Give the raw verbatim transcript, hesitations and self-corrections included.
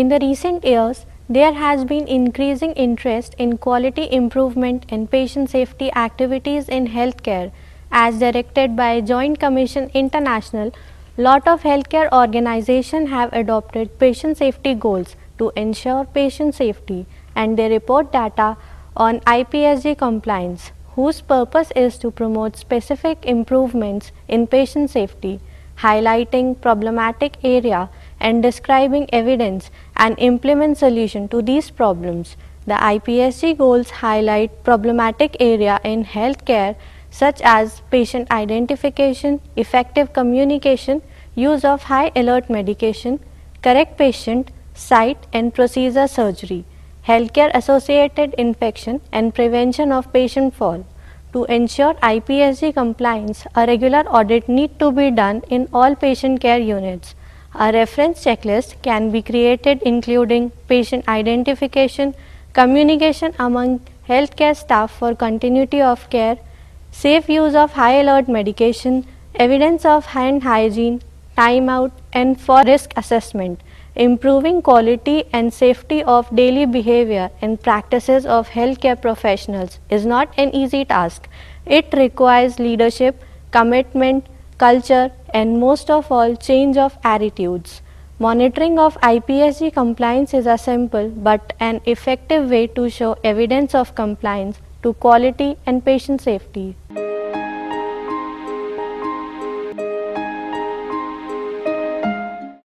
In the recent years, there has been increasing interest in quality improvement and patient safety activities in healthcare, as directed by Joint Commission International. Lot of healthcare organizations have adopted patient safety goals to ensure patient safety, and they report data on I P S G compliance, whose purpose is to promote specific improvements in patient safety, highlighting problematic area and describing evidence and implement solution to these problems. The I P S G goals highlight problematic area in healthcare such as patient identification, effective communication, use of high alert medication, correct patient, site and procedure surgery, healthcare associated infection and prevention of patient fall. To ensure I P S G compliance, a regular audit need to be done in all patient care units. A reference checklist can be created including patient identification, communication among healthcare staff for continuity of care, safe use of high alert medication, evidence of hand hygiene, timeout and for risk assessment, improving quality and safety of daily behavior and practices of healthcare professionals is not an easy task. It requires leadership, commitment, culture and most of all change of attitudes. Monitoring of I P S G compliance is a simple but an effective way to show evidence of compliance to quality and patient safety.